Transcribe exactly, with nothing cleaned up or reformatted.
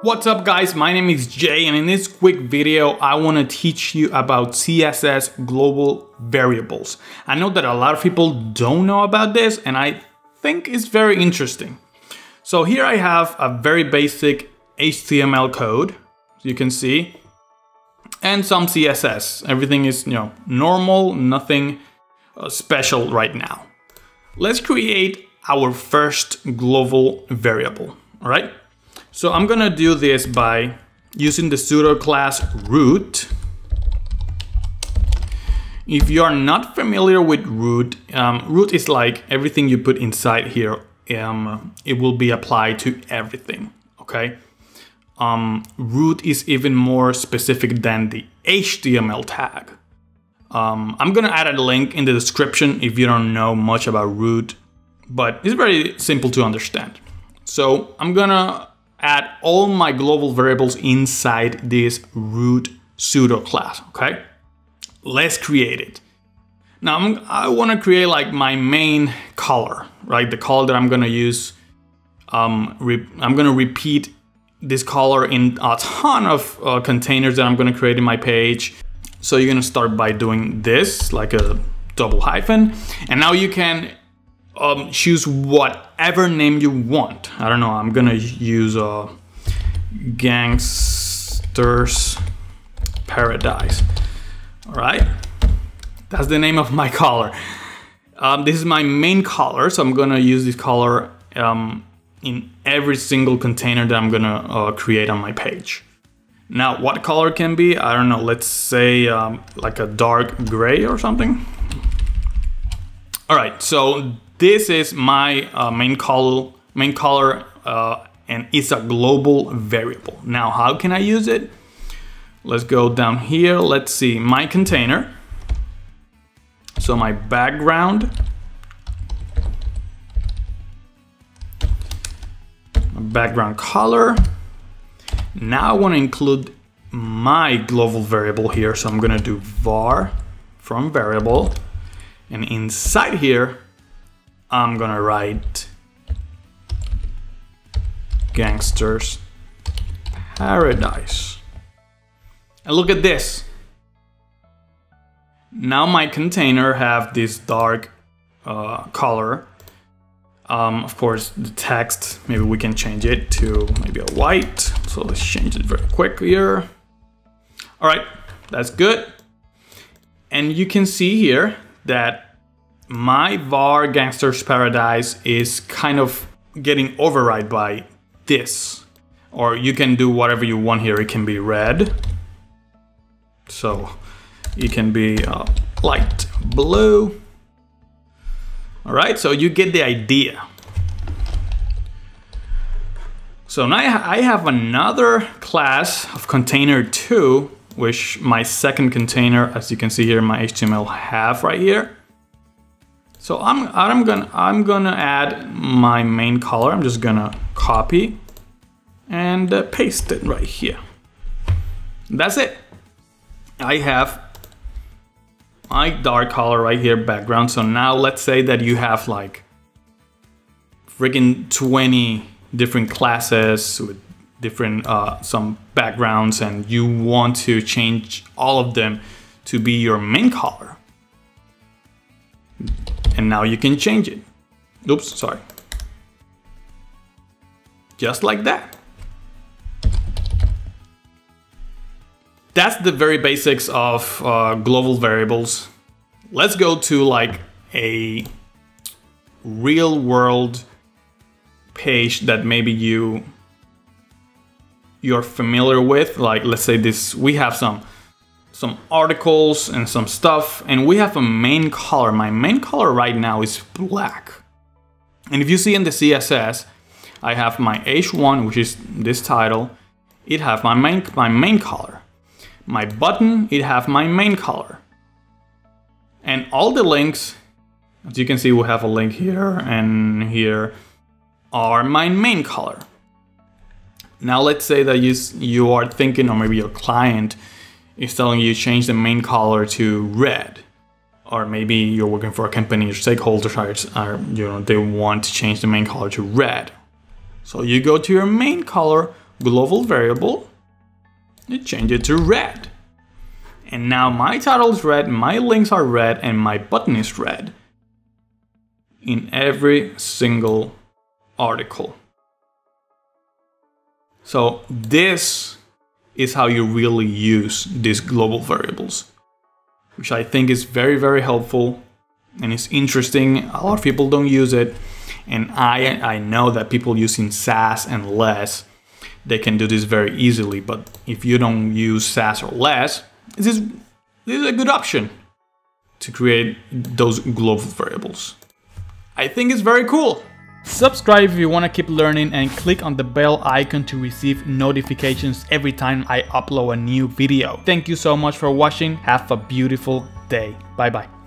What's up guys, my name is Jay and in this quick video I want to teach you about C S S global variables. I know that a lot of people don't know about this and I think it's very interesting. So here I have a very basic H T M L code, as you can see, and some C S S. Everything is, you know, normal, nothing special right now. Let's create our first global variable, all right? So I'm gonna do this by using the pseudo class root. If you are not familiar with root, um, root is like everything you put inside here, um, it will be applied to everything, okay? Um, root is even more specific than the H T M L tag. Um, I'm gonna add a link in the description if you don't know much about root, but it's very simple to understand. So I'm gonna add all my global variables inside this root pseudo class, okay? Let's create it. Now I'm, I wanna create like my main color, right? The color that I'm gonna use, um, re I'm gonna repeat this color in a ton of uh, containers that I'm gonna create in my page. So you're gonna start by doing this, like a double hyphen, and now you can Um, choose whatever name you want. I don't know, I'm gonna use uh, Gangster's Paradise. All right, that's the name of my color. Um, this is my main color, so I'm gonna use this color um, in every single container that I'm gonna uh, create on my page. Now, what color can be? I don't know, let's say um, like a dark gray or something. All right, so this is my uh, main color, main color uh, and it's a global variable. Now, how can I use it? Let's go down here. Let's see, my container. So my background. My background color. Now I want to include my global variable here. So I'm going to do var from variable. And inside here, I'm gonna write Gangster's Paradise. And look at this. Now my container have this dark uh, color. Um, of course, the text, maybe we can change it to maybe a white. So let's change it very quick here. All right, that's good. And you can see here that my var Gangster's Paradise is kind of getting override by this, or you can do whatever you want here. It can be red, so it can be uh, light blue. All right, so you get the idea. So now I have another class of container two, which my second container, as you can see here, my H T M L have right here. So I'm, I'm gonna I'm gonna add my main color. I'm just gonna copy and uh, paste it right here. That's it. I have my dark color right here, background. So now let's say that you have like freaking twenty different classes with different uh, some backgrounds, and you want to change all of them to be your main color. And now you can change it. Oops, sorry. Just like that. That's the very basics of uh, global variables. Let's go to like a real world page that maybe you you're familiar with, like let's say this, we have some some articles and some stuff, and we have a main color. My main color right now is black, and if you see in the C S S, I have my H one, which is this title. It have my main my main color. My button, it have my main color, and all the links, as you can see, we have a link here and here, are my main color. Now let's say that you, you are thinking, or maybe your client is telling you change the main color to red, or maybe you're working for a company, your stakeholders are, are, you know, they want to change the main color to red. So you go to your main color, global variable, and change it to red. And now my title is red, my links are red, and my button is red in every single article. So this is how you really use these global variables, which I think is very, very helpful. And it's interesting, a lot of people don't use it. And I, I know that people using Sass and LESS, they can do this very easily. But if you don't use Sass or LESS, this is, this is a good option to create those global variables. I think it's very cool. Subscribe if you want to keep learning and click on the bell icon to receive notifications every time I upload a new video. Thank you so much for watching. Have a beautiful day. Bye bye.